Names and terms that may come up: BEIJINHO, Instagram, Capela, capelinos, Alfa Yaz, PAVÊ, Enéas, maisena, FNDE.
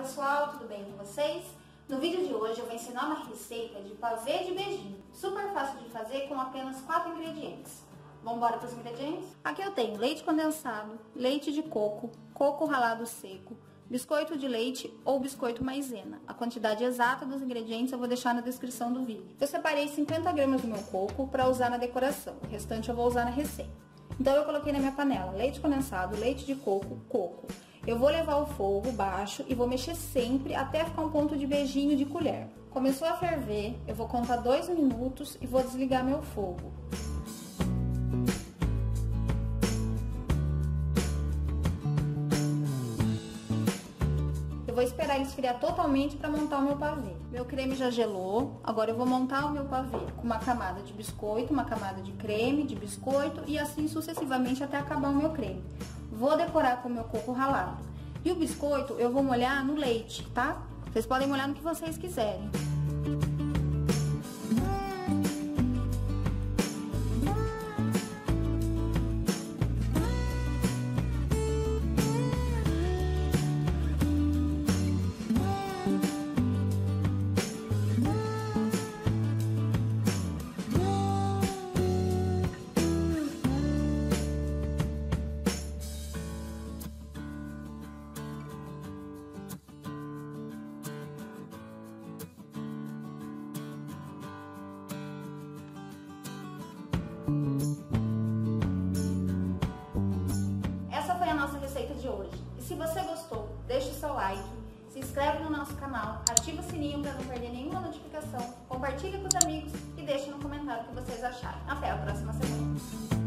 pessoal, tudo bem com vocês? No vídeo de hoje eu vou ensinar uma receita de pavê de beijinho, super fácil de fazer com apenas 4 ingredientes. Vamos embora para os ingredientes? Aqui eu tenho leite condensado, leite de coco, coco ralado seco, biscoito de leite ou biscoito maisena. A quantidade exata dos ingredientes eu vou deixar na descrição do vídeo. Eu separei 50 gramas do meu coco para usar na decoração, o restante eu vou usar na receita. Então eu coloquei na minha panela leite condensado, leite de coco, coco. Eu vou levar o fogo baixo e vou mexer sempre até ficar um ponto de beijinho de colher. Começou a ferver, eu vou contar 2 minutos e vou desligar meu fogo. Eu vou esperar ele esfriar totalmente para montar o meu pavê. Meu creme já gelou, agora eu vou montar o meu pavê com uma camada de biscoito, uma camada de creme, de biscoito e assim sucessivamente até acabar o meu creme. Vou decorar com o meu coco ralado. E o biscoito eu vou molhar no leite, tá? Vocês podem molhar no que vocês quiserem. Essa foi a nossa receita de hoje. E se você gostou, deixa o seu like, se inscreve no nosso canal, ativa o sininho para não perder nenhuma notificação, compartilha com os amigos e deixa no comentário o que vocês acharam. Até a próxima semana!